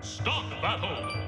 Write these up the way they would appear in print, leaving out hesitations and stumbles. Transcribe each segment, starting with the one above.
Start the battle!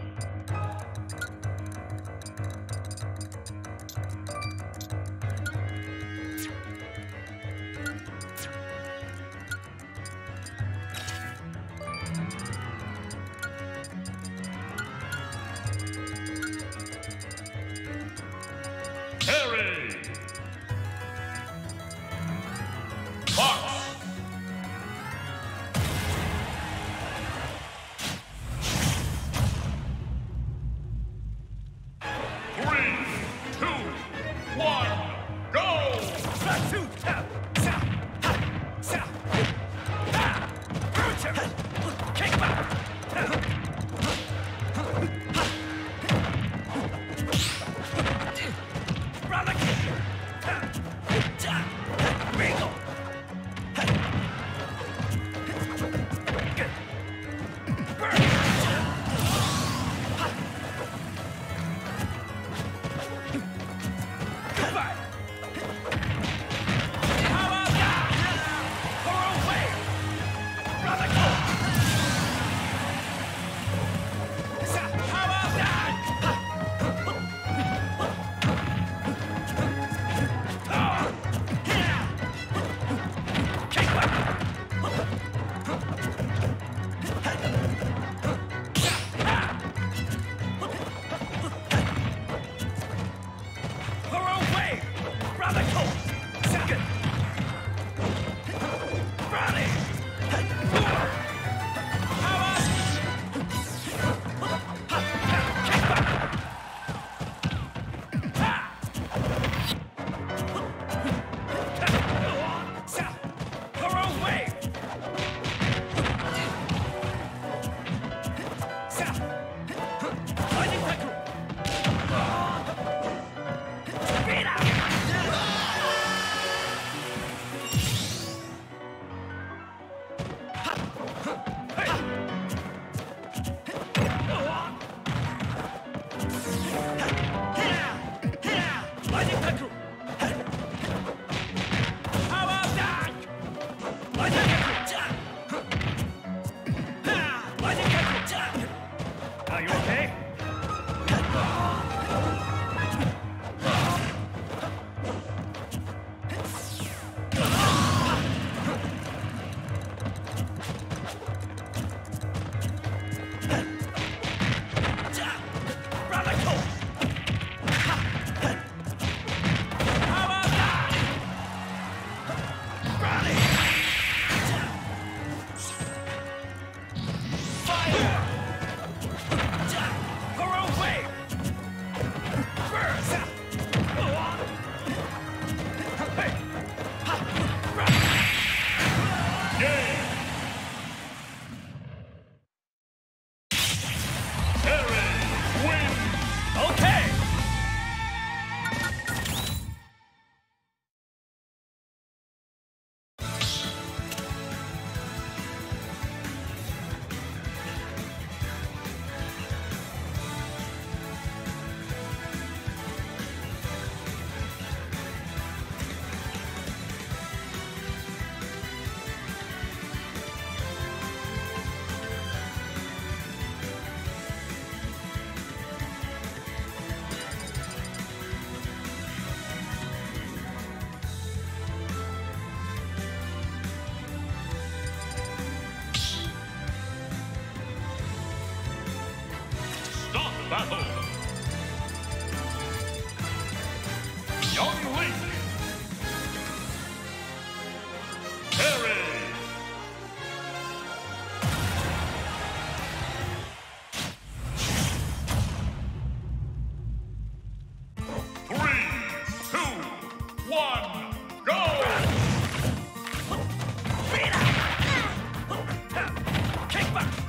Battle! Young Link! Terry! Three, 2, 1, go! Peter! Kick back!